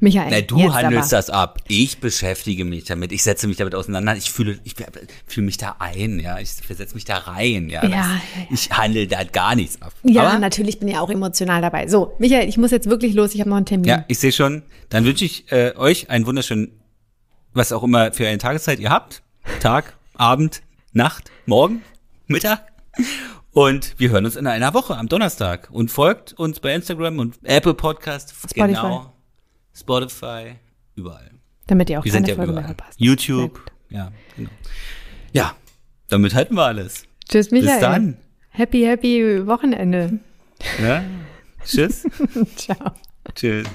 Michael. Na, du handelst aber das ab. Ich beschäftige mich damit. Ich setze mich damit auseinander. Ich fühle, ich fühle mich da ein, ja. Ich versetze mich da rein, ja. ja, das, ja. Ich handle da gar nichts ab. Ja, aber natürlich bin ich auch emotional dabei. So, Michael, ich muss jetzt wirklich los. Ich habe noch einen Termin. Ja, ich sehe schon. Dann wünsche ich äh, euch einen wunderschönen, was auch immer für eine Tageszeit ihr habt. Tag, Abend, Nacht, Morgen, Mittag. Und wir hören uns in einer Woche am Donnerstag. Und folgt uns bei Instagram und Apple Podcast. Spotify. Genau. Spotify, überall. Damit ihr auch wir keine Folge mehr verpasst. YouTube, ja, genau. Ja, damit halten wir alles. Tschüss, Michael. Bis dann. Happy, happy Wochenende. Ja, tschüss. Ciao. Tschüss.